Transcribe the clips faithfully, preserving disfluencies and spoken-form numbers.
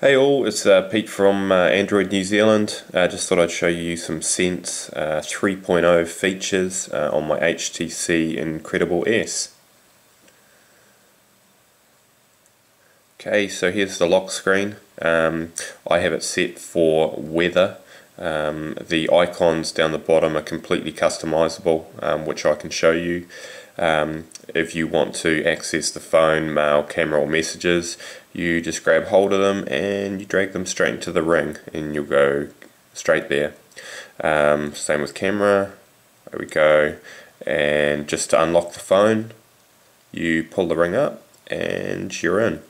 Hey all, it's uh, Pete from uh, Android New Zealand. I uh, just thought I'd show you some Sense uh, three point oh features uh, on my H T C Incredible S. Okay, so here's the lock screen. Um, I have it set for weather. Um, the icons down the bottom are completely customizable, um, which I can show you. Um, if you want to access the phone, mail, camera or messages, you just grab hold of them and you drag them straight into the ring and you'll go straight there. Um, same with camera, there we go. And just to unlock the phone, you pull the ring up and you're in.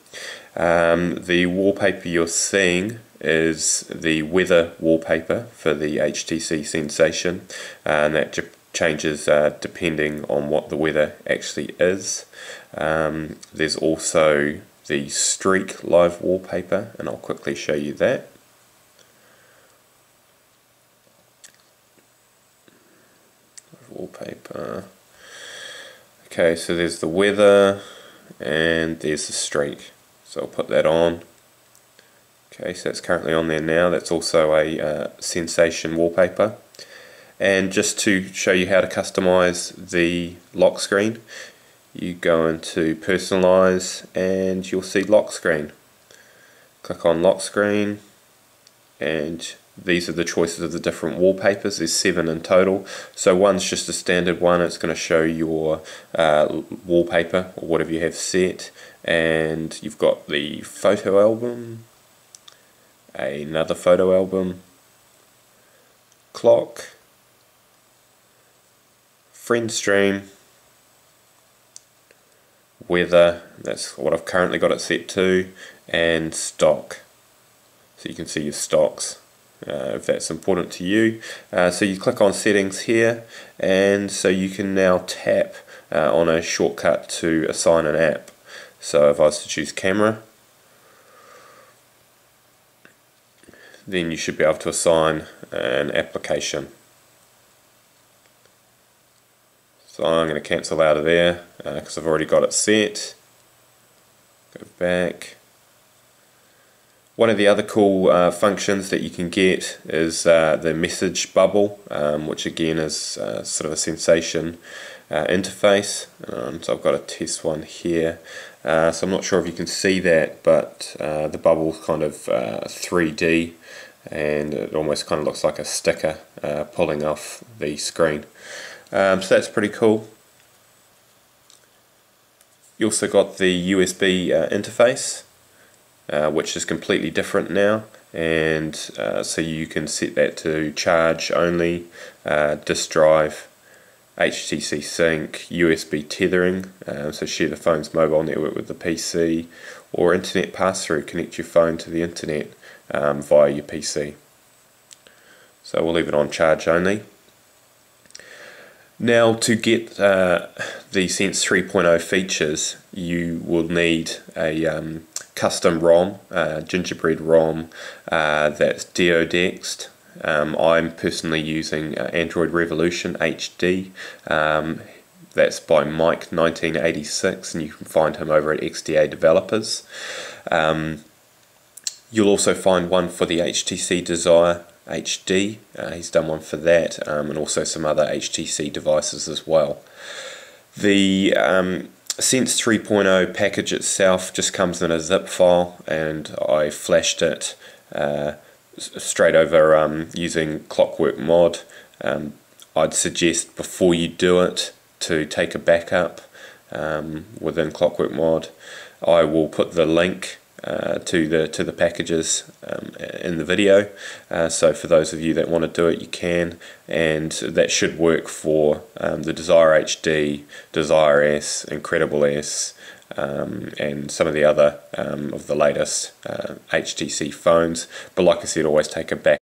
Um, the wallpaper you're seeing is the weather wallpaper for the H T C Sensation, uh, and that changes uh, depending on what the weather actually is. Um, there's also the streak live wallpaper, and I'll quickly show you that. Wallpaper. Okay, so there's the weather and there's the streak, so I'll put that on. Okay, so that's currently on there now. That's also a uh, Sensation wallpaper. And just to show you how to customize the lock screen, you go into personalize and you'll see lock screen. Click on lock screen, and these are the choices of the different wallpapers. There's seven in total. So one's just a standard one. It's going to show your uh, wallpaper or whatever you have set, and you've got the photo album, another photo album, clock, friend stream, weather, that's what I've currently got it set to, and stock. So you can see your stocks uh, if that's important to you. Uh, so you click on settings here, and so you can now tap uh, on a shortcut to assign an app. So if I was to choose camera, then you should be able to assign an application. So I'm going to cancel out of there because uh, I've already got it set. Go back. One of the other cool uh, functions that you can get is uh, the message bubble, um, which again is uh, sort of a Sensation uh, interface. Um, so I've got a test one here. Uh, so I'm not sure if you can see that, but uh, the bubble's kind of uh, three D, and it almost kind of looks like a sticker uh, pulling off the screen. Um, so that's pretty cool. You also got the U S B uh, interface, Uh, which is completely different now, and uh, so you can set that to charge only, uh, disk drive, H T C sync, U S B tethering, uh, so share the phone's mobile network with the P C, or internet pass-through, connect your phone to the internet um, via your P C. So we'll leave it on charge only. Now, to get uh, the Sense three point oh features, you will need a um, custom ROM, uh, Gingerbread ROM, uh, that's geodexed. Um, I'm personally using uh, Android Revolution H D. Um, that's by Mike nineteen eighty-six, and you can find him over at X D A Developers. Um, you'll also find one for the H T C Desire H D. Uh, he's done one for that, um, and also some other H T C devices as well. The um, Sense three point oh package itself just comes in a zip file, and I flashed it uh, straight over um, using ClockworkMod. Um, I'd suggest before you do it to take a backup um, within ClockworkMod. I will put the link Uh, to the to the packages um, in the video, uh, so for those of you that want to do it, you can, and that should work for um, the Desire H D, Desire S, Incredible S, um, and some of the other um, of the latest uh, H T C phones. But like I said, always take a back.